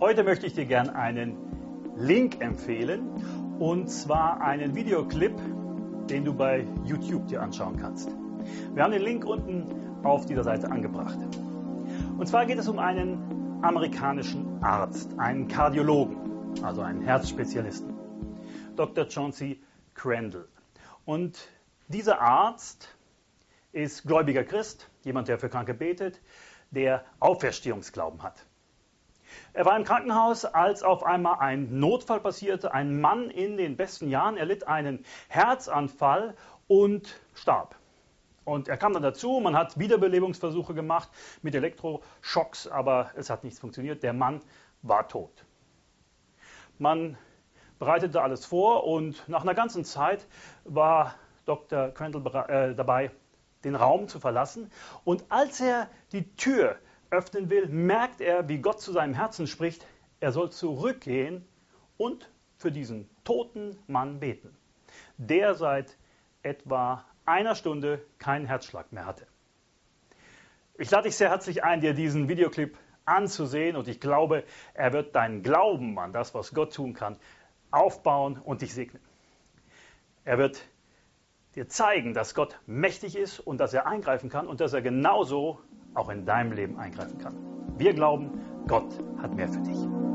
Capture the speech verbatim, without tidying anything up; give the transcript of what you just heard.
Heute möchte ich dir gerne einen Link empfehlen, und zwar einen Videoclip, den du bei YouTube dir anschauen kannst. Wir haben den Link unten auf dieser Seite angebracht. Und zwar geht es um einen amerikanischen Arzt, einen Kardiologen, also einen Herzspezialisten, Doktor Chauncey Crandall. Und dieser Arzt ist gläubiger Christ, jemand, der für Kranke betet, der Auferstehungsglauben hat. Er war im Krankenhaus, als auf einmal ein Notfall passierte. Ein Mann in den besten Jahren erlitt einen Herzanfall und starb. Und er kam dann dazu, man hat Wiederbelebungsversuche gemacht mit Elektroschocks, aber es hat nichts funktioniert. Der Mann war tot. Man bereitete alles vor, und nach einer ganzen Zeit war Doktor Crandall dabei, den Raum zu verlassen. Und als er die Tür öffnen will, merkt er, wie Gott zu seinem Herzen spricht, er soll zurückgehen und für diesen toten Mann beten, der seit etwa einer Stunde keinen Herzschlag mehr hatte. Ich lade dich sehr herzlich ein, dir diesen Videoclip anzusehen, und ich glaube, er wird deinen Glauben an das, was Gott tun kann, aufbauen und dich segnen. Er wird dir zeigen, dass Gott mächtig ist und dass er eingreifen kann und dass er genauso auch in deinem Leben eingreifen kann. Wir glauben, Gott hat mehr für dich.